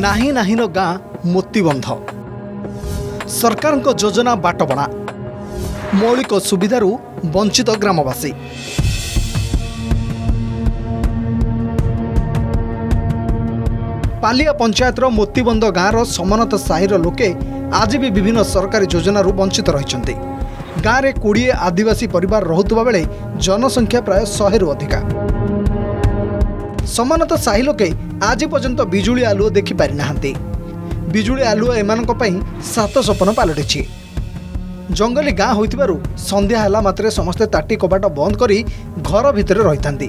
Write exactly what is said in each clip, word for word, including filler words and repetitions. नाही नाहीन गाँ मोतीबंध सरकार को योजना बाटबणा मौलिक सुविधारू वंचित ग्रामवासी पालिया पंचायत मोतीबंध गाँव समानता साहिर लोके आज भी विभिन्न सरकारी योजनारू वंचित रही। गाँव में कोड़े आदिवासी परिवार रोता बेले जनसंख्या प्राय शहे अधिका समानता साहि लोके आज पर्यंत बिजुली आलुओ देखि पारि नाहंती। बिजुली आलुओ एमानक पई सात सपन पालटिछि। जंगली गाँ होइतिबारु संध्या हला मात्रे समस्ते ताटी कबाट बंद करी घर भितरे रहिथांती।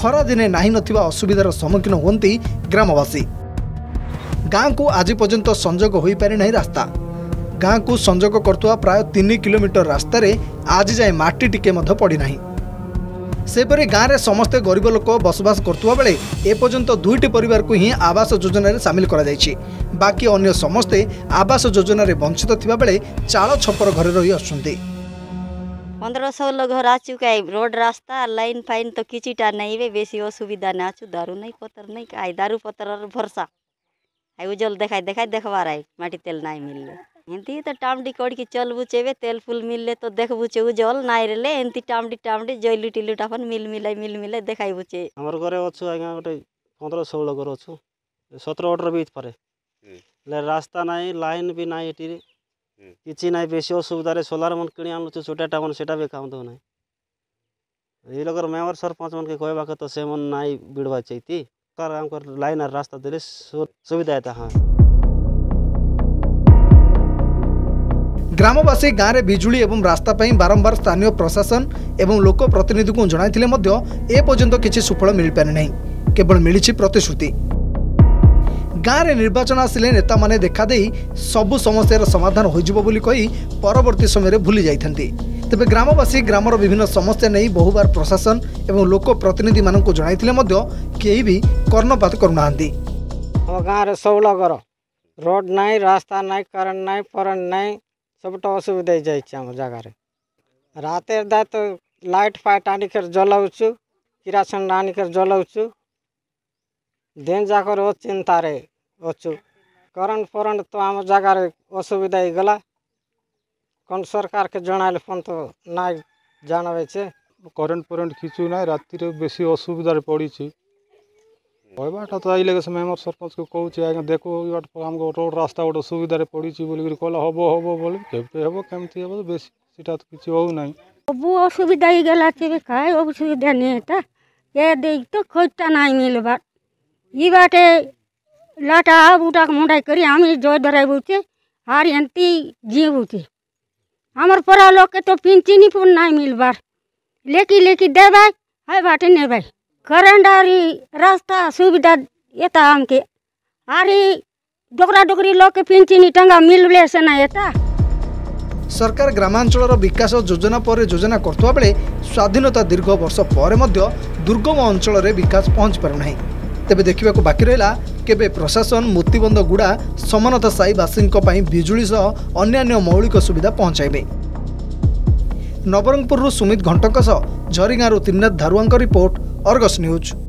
खरा दिने नाही नथिबा असुविधार सम्मुखीन होंती ग्रामवासी। गाँ को आज पर्यंत संजोग होई पारि नाही रास्ता। गाँ को संजोग करतुआ प्राय तीन किलोमीटर रास्तार आज जाए माटी टिके मध पड़ी नाही। सेपरी गाँव में समस्ते गरीब लोक बसवास करतुआ बेले एपर्यंत दुईटी परिवार को ही आवास योजन सामिल करा जाइछि। बाकी अन्य समस्ते आवास योजन वंचित थिबा बेले चाल छपर घरे रही आसुंती। पंद्रह सोलह घर आ चुका है। रोड रास्ता लाइन फाइन तो किछीटा नहीं बे। बेसी असुविधा ना आछु। दारू नहीं पतर नहीं आई। दारू पतर भरसा आई उजल देखाई देखाई देखबार आई। माटी तेल नहीं मिलले एंती तो टामडी कड़ के चलबू चेबे। तेल फुल मिलले तो देखबू चे उजल नाई रेले एंती टामडी टामडी जइलु टिलु टाफन मिल मिलै मिल मिलै देखाइबू चे। हमर घरे अछु आगा गोटे पंद्रह सोलह घर अछु। सत्रह अठारह बीच परे ले रास्ता नाही लाइन भी नाही एटी किछि नाही। बेसी असुविधा रे सोलार मन किणी आनु छु छोटा टाउन सेटा बे काम दो नाही। ए लगर मेंबर सरपंच मन के कहबा के तो से मन नाही बिडवा चाहती कर हम कर लाइन और रास्ता देले सुविधा था। हां ग्रामवासी गाँव में बिजुली एवं रास्ता बारंबार स्थानीय प्रशासन एवं लोक प्रतिनिधि को जनाइथिले मध्य ए पर्यंत किसी सुफल मिल पारि नहीं। केवल मिली प्रतिश्रुति। गाँव में निर्वाचन आसिले नेता माने देखादे सबु समस्यार समाधान होइजिबो बोली कही परवर्ती समय भूली जाइथन्ती। तबे ग्रामवासी ग्रामर विभिन्न समस्या नहीं बहुबार प्रशासन एवं लोक प्रतिनिधि मानकु जनाइथिले मध्य केही भी कर्णपात करुनाहन्ती। हम गाँव रे सोला घर रोड नहीं रास्ता नहीं करन नहीं परन नहीं सब तो असुविधा हो जाए। आम जगार रात तो लाइट फाइट आनिक जलाऊँ किरासन आनिक जलाऊँ दिन जाकर ओ चिंता रे अच्छु। करंट फरंट तो आम जगार असुविधा हो गला। कौन सरकार के जन फोन तो ना जानवे छे। करंट फरंट किचू ना रातिर बेसी असुविधा पड़ी कहबाटा तो आई लगे से मेम्बर सरपंच को कहूँ आगे देखो हमको रोड रास्ता गोटे सुविधा पड़ी बोल कहला हम हम बोल केमती हम केमती हम बेस सीटा तो किसी हो ना सब असुविधा हो गला। कहीं असुविधा नहीं है ये तो खोजता नहीं मिलबार ये बाटे लाटा बुटा मुंडाई करी हम जय डराबू चे हार एंती जीबू चे। हमार परा लोग के तो पिंचिनी पुन नहीं मिलबार लेकी लेकी देबाई है बाटे नेबाई। करंट आरी रास्ता सुविधा एता हमके आरी डोकरा डोकरी लोग के पिंचिनी टंगा मिलले से ना एता। सरकार ग्रामांचल विकास योजना पर योजना करतुआ बेले स्वाधीनता दीर्घ वर्ष पर मध्य दुर्गम अंचल रे विकास पहुँच पारुना। तेबे देखिबा को बाकी रहिला केबे प्रशासन मोतीबंध गुड़ा समानता साई वासी बिजुली सह अन्य मौलिक सुविधा पहुँचाइबे। Nabarangpur Sumit Ghantak Jharigaon Tinnath Dharua report, Argus news.